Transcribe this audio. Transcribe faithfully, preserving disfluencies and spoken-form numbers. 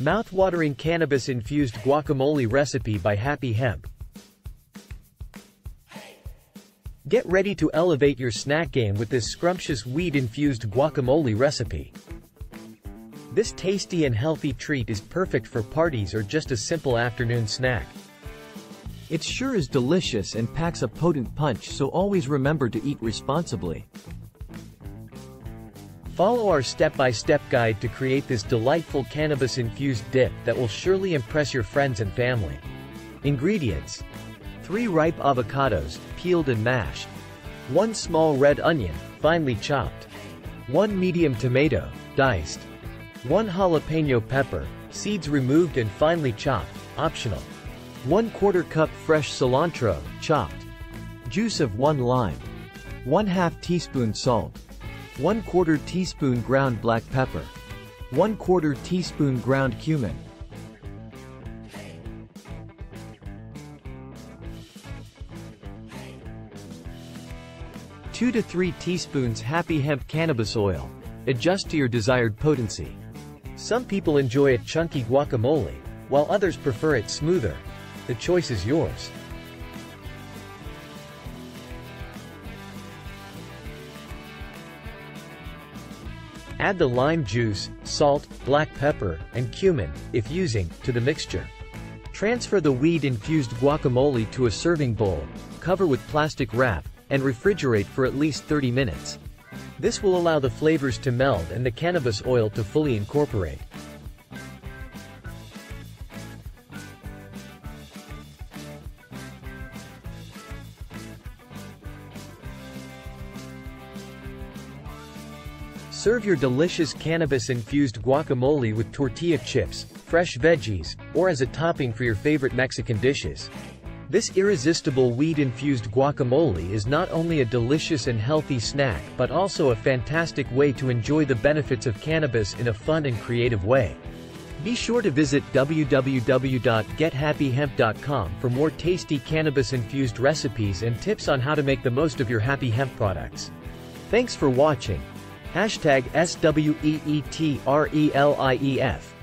Mouthwatering cannabis-infused guacamole recipe by Happy Hemp. Get ready to elevate your snack game with this scrumptious weed-infused guacamole recipe. This tasty and healthy treat is perfect for parties or just a simple afternoon snack. It sure is delicious and packs a potent punch, so always remember to eat responsibly. Follow our step-by-step guide to create this delightful cannabis-infused dip that will surely impress your friends and family. Ingredients: three ripe avocados, peeled and mashed, one small red onion, finely chopped, one medium tomato, diced, one jalapeno pepper, seeds removed and finely chopped, optional, one quarter cup fresh cilantro, chopped, juice of one lime, one half teaspoon salt, one quarter teaspoon ground black pepper, one quarter teaspoon ground cumin. two to three teaspoons Happy Hemp cannabis oil. Adjust to your desired potency. Some people enjoy it chunky guacamole, while others prefer it smoother. The choice is yours. Add the lime juice, salt, black pepper, and cumin, if using, to the mixture. Transfer the weed-infused guacamole to a serving bowl, cover with plastic wrap, and refrigerate for at least thirty minutes. This will allow the flavors to meld and the cannabis oil to fully incorporate. Serve your delicious cannabis-infused guacamole with tortilla chips, fresh veggies, or as a topping for your favorite Mexican dishes. This irresistible weed-infused guacamole is not only a delicious and healthy snack but also a fantastic way to enjoy the benefits of cannabis in a fun and creative way. Be sure to visit w w w dot get happy hemp dot com for more tasty cannabis-infused recipes and tips on how to make the most of your Happy Hemp products. Thanks for watching. Hashtag S W E E T R E L I E F